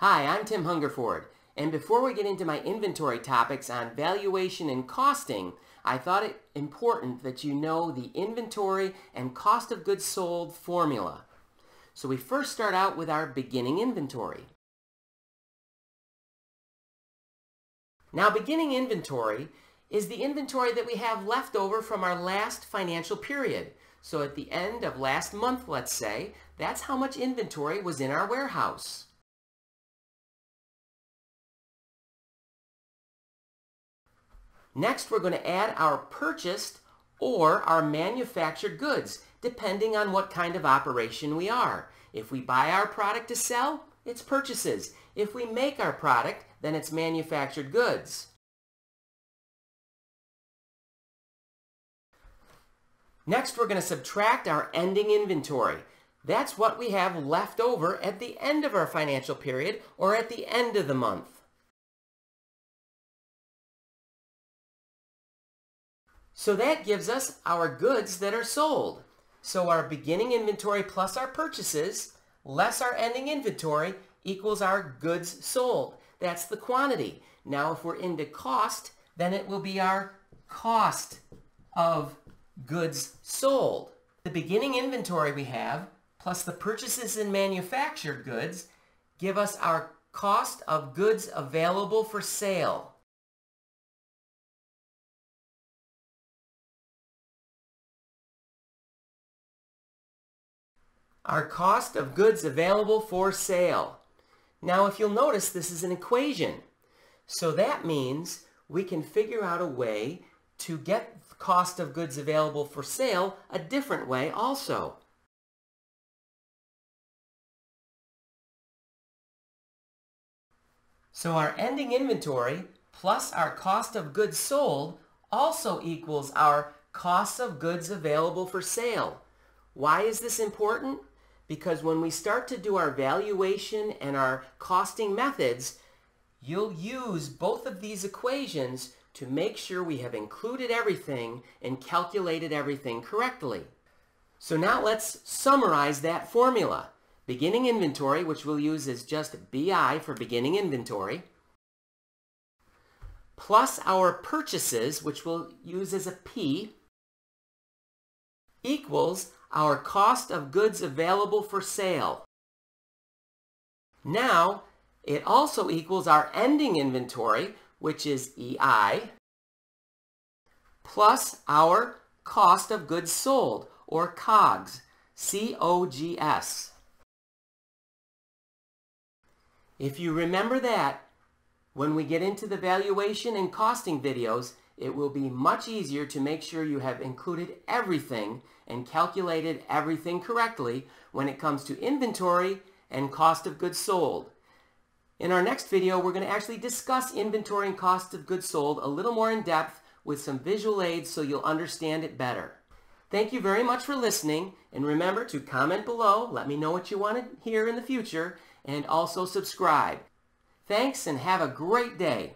Hi, I'm Tim Hungerford, and before we get into my inventory topics on valuation and costing, I thought it important that you know the inventory and cost of goods sold formula. So we first start out with our beginning inventory. Now, beginning inventory is the inventory that we have left over from our last financial period. So at the end of last month, let's say, that's how much inventory was in our warehouse. Next, we're going to add our purchased or our manufactured goods, depending on what kind of operation we are. If we buy our product to sell, it's purchases. If we make our product, then it's manufactured goods. Next, we're going to subtract our ending inventory. That's what we have left over at the end of our financial period or at the end of the month. So that gives us our goods that are sold. So our beginning inventory plus our purchases, less our ending inventory, equals our goods sold. That's the quantity. Now if we're into cost, then it will be our cost of goods sold. The beginning inventory we have, plus the purchases and manufactured goods, give us our cost of goods available for sale. Our cost of goods available for sale. Now if you'll notice, this is an equation. So that means we can figure out a way to get cost of goods available for sale a different way also. So our ending inventory plus our cost of goods sold also equals our cost of goods available for sale. Why is this important? Because when we start to do our valuation and our costing methods, you'll use both of these equations to make sure we have included everything and calculated everything correctly. So now let's summarize that formula. Beginning inventory, which we'll use as just BI for beginning inventory, plus our purchases, which we'll use as a P, equals our cost of goods available for sale. Now, it also equals our ending inventory, which is EI, plus our cost of goods sold, or COGS, C-O-G-S. If you remember that, when we get into the valuation and costing videos, it will be much easier to make sure you have included everything and calculated everything correctly when it comes to inventory and cost of goods sold. In our next video, we're going to actually discuss inventory and cost of goods sold a little more in depth with some visual aids so you'll understand it better. Thank you very much for listening, and remember to comment below, let me know what you want to hear in the future, and also subscribe. Thanks and have a great day.